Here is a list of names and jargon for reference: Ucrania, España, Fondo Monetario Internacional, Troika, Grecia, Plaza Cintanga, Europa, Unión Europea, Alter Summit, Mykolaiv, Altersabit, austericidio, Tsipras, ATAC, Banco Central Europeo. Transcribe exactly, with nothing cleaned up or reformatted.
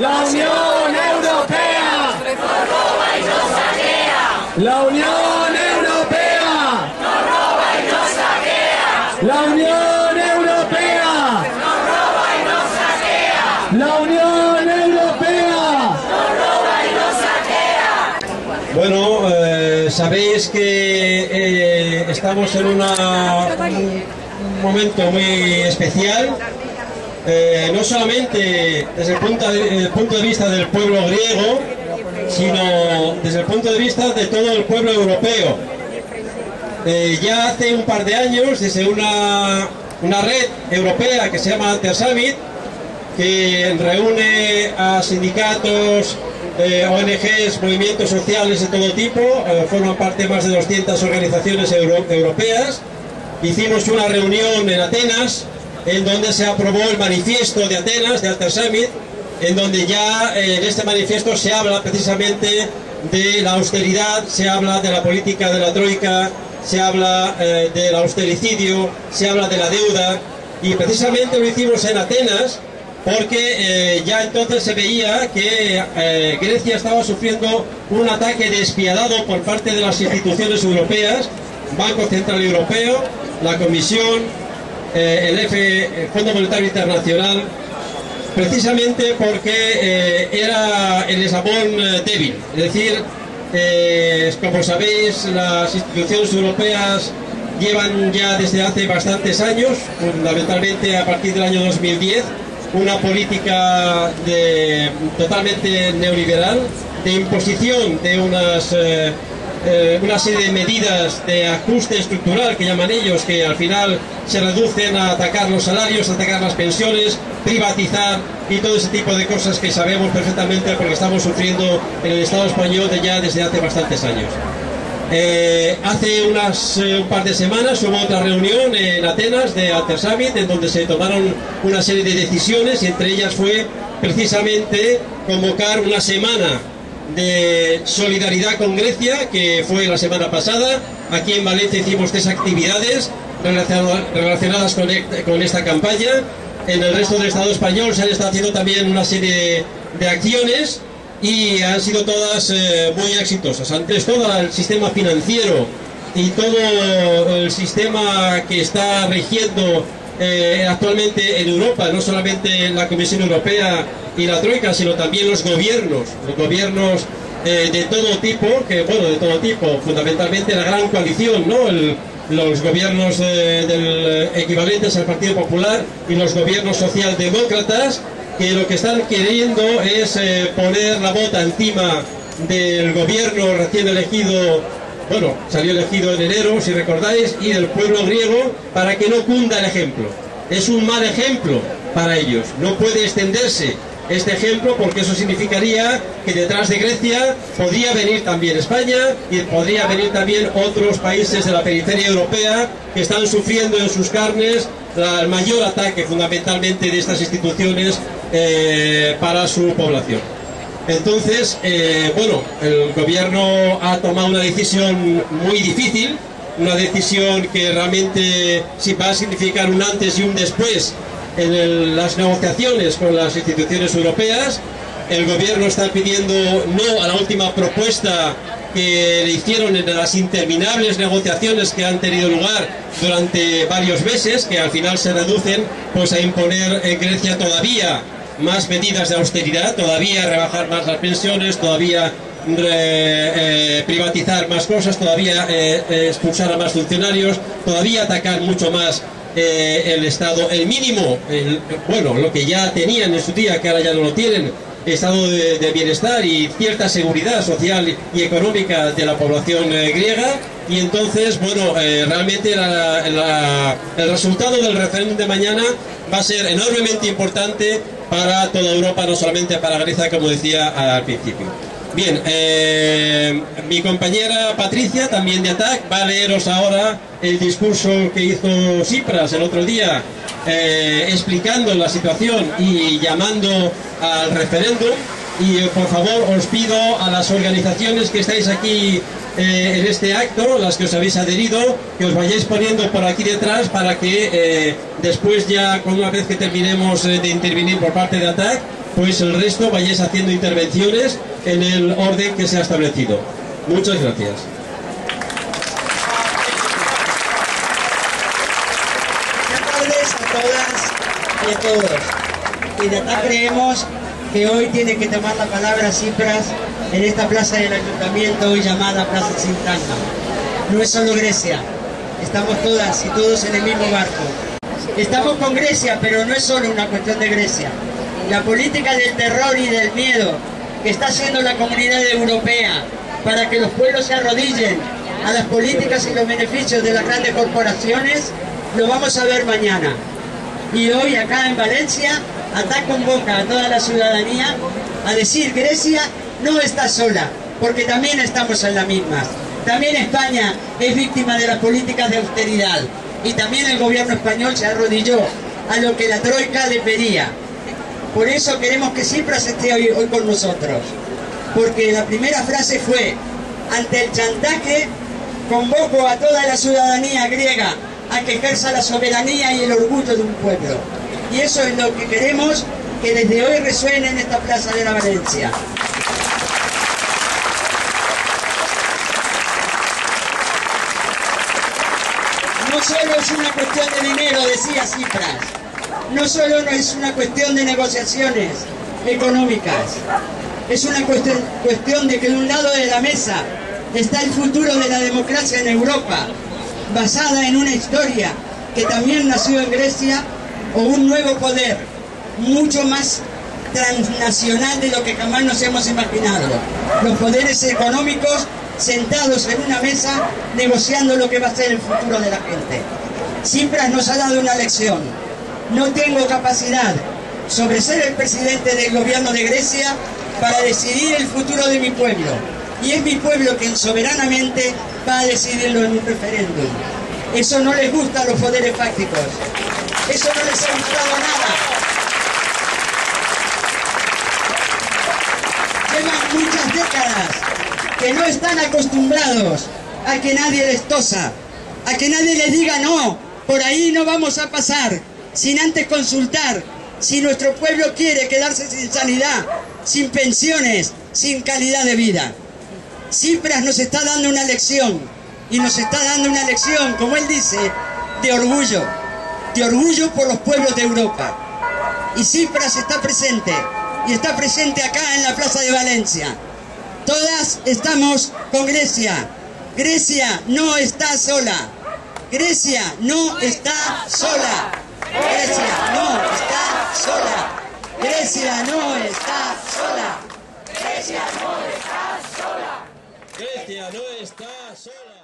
La Unión Europea nos roba y nos saquea. La Unión Europea nos roba y nos saquea. La Unión Europea nos roba y nos saquea. La Unión Europea nos roba y nos saquea. Bueno, eh, sabéis que eh, estamos en una, un, un momento muy especial. Eh, no solamente desde el, punto de, desde el punto de vista del pueblo griego, sino desde el punto de vista de todo el pueblo europeo. Eh, ya hace un par de años, desde una, una red europea que se llama Altersabit, que reúne a sindicatos, eh, O N Ges, movimientos sociales de todo tipo, eh, forman parte más de doscientas organizaciones euro, europeas, hicimos una reunión en Atenas, en donde se aprobó el manifiesto de Atenas, de Alter Summit, en donde ya eh, en este manifiesto se habla precisamente de la austeridad, se habla de la política de la Troika, se habla eh, del austericidio, se habla de la deuda, y precisamente lo hicimos en Atenas porque eh, ya entonces se veía que eh, Grecia estaba sufriendo un ataque despiadado por parte de las instituciones europeas, Banco Central Europeo, la Comisión, Eh, el, F, el Fondo Monetario Internacional, precisamente porque eh, era el eslabón eh, débil. Es decir, eh, como sabéis, las instituciones europeas llevan ya desde hace bastantes años, fundamentalmente a partir del año dos mil diez, una política de, totalmente neoliberal, de imposición de unas... Eh, Eh, una serie de medidas de ajuste estructural que llaman ellos, que al final se reducen a atacar los salarios, a atacar las pensiones, privatizar y todo ese tipo de cosas que sabemos perfectamente porque estamos sufriendo en el Estado español de ya desde hace bastantes años. Eh, hace unas, eh, un par de semanas hubo otra reunión en Atenas de Alter Summit en donde se tomaron una serie de decisiones y entre ellas fue precisamente convocar una semana de solidaridad con Grecia, que fue la semana pasada. Aquí en Valencia hicimos tres actividades relacionadas con esta campaña. En el resto del Estado español se han estado haciendo también una serie de acciones y han sido todas eh, muy exitosas. Antes todo el sistema financiero y todo el sistema que está rigiendo eh, actualmente en Europa, no solamente la Comisión Europea y la Troika, sino también los gobiernos, los gobiernos eh, de todo tipo, que bueno, de todo tipo, fundamentalmente la gran coalición, ¿no? El, los gobiernos eh, del, equivalentes al Partido Popular y los gobiernos socialdemócratas, que lo que están queriendo es eh, poner la bota encima del gobierno recién elegido, bueno, salió elegido en enero, si recordáis, y del pueblo griego, para que no cunda el ejemplo. Es un mal ejemplo para ellos, no puede extenderse este ejemplo porque eso significaría que detrás de Grecia podría venir también España y podría venir también otros países de la periferia europea que están sufriendo en sus carnes el mayor ataque fundamentalmente de estas instituciones eh, para su población. Entonces, eh, bueno, el gobierno ha tomado una decisión muy difícil, una decisión que realmente sí va a significar un antes y un después en el, las negociaciones con las instituciones europeas. El gobierno está pidiendo no a la última propuesta que le hicieron en las interminables negociaciones que han tenido lugar durante varios meses, que al final se reducen pues a imponer en Grecia todavía más medidas de austeridad, todavía rebajar más las pensiones, todavía re, eh, privatizar más cosas, todavía eh, expulsar a más funcionarios, todavía atacar mucho más Eh, el Estado, el mínimo, el, bueno, lo que ya tenían en su día, que ahora ya no lo tienen, Estado de, de bienestar y cierta seguridad social y económica de la población eh, griega. Y entonces, bueno, eh, realmente la, la, el resultado del referéndum de mañana va a ser enormemente importante para toda Europa, no solamente para Grecia, como decía al principio. Bien, eh, mi compañera Patricia, también de A T A C, va a leeros ahora el discurso que hizo Tsipras el otro día, eh, explicando la situación y llamando al referéndum. Y eh, por favor os pido a las organizaciones que estáis aquí eh, en este acto, las que os habéis adherido, que os vayáis poniendo por aquí detrás para que eh, después ya, con una vez que terminemos eh, de intervenir por parte de A T A C, pues el resto vayáis haciendo intervenciones en el orden que se ha establecido. Muchas gracias. Y a todos. Y de A T A C creemos que hoy tiene que tomar la palabra Tsipras en esta plaza del ayuntamiento hoy llamada Plaza Cintanga. No es solo Grecia, estamos todas y todos en el mismo barco. Estamos con Grecia, pero no es solo una cuestión de Grecia. La política del terror y del miedo que está haciendo la Comunidad Europea para que los pueblos se arrodillen a las políticas y los beneficios de las grandes corporaciones, lo vamos a ver mañana. Y hoy acá en Valencia, A T A C convoca a toda la ciudadanía a decir: Grecia no está sola, porque también estamos en la misma. También España es víctima de las políticas de austeridad, y también el gobierno español se arrodilló a lo que la Troika le pedía. Por eso queremos que Tsipras esté hoy, hoy con nosotros, porque la primera frase fue: ante el chantaje, convoco a toda la ciudadanía griega a que ejerza la soberanía y el orgullo de un pueblo. Y eso es lo que queremos que desde hoy resuene en esta plaza de la Valencia. No solo es una cuestión de dinero, decía Tsipras, no solo no es una cuestión de negociaciones económicas, es una cuestión de que de un lado de la mesa está el futuro de la democracia en Europa, basada en una historia que también nació en Grecia, o un nuevo poder, mucho más transnacional de lo que jamás nos hemos imaginado. Los poderes económicos sentados en una mesa negociando lo que va a ser el futuro de la gente. Tsipras nos ha dado una lección. No tengo capacidad sobre ser el presidente del gobierno de Grecia para decidir el futuro de mi pueblo. Y es mi pueblo quien soberanamente va a decidirlo en un referéndum. Eso no les gusta a los poderes fácticos. Eso no les ha gustado nada. Llevan muchas décadas que no están acostumbrados a que nadie les tosa, a que nadie les diga: no, por ahí no vamos a pasar, sin antes consultar si nuestro pueblo quiere quedarse sin sanidad, sin pensiones, sin calidad de vida. Tsipras nos está dando una lección, y nos está dando una lección, como él dice, de orgullo, de orgullo por los pueblos de Europa. Y Tsipras está presente, y está presente acá en la Plaza de Valencia. Todas estamos con Grecia. Grecia no está sola. Grecia no está sola. Grecia no está sola. Grecia no está sola. Grecia no está sola. Grecia no está sola.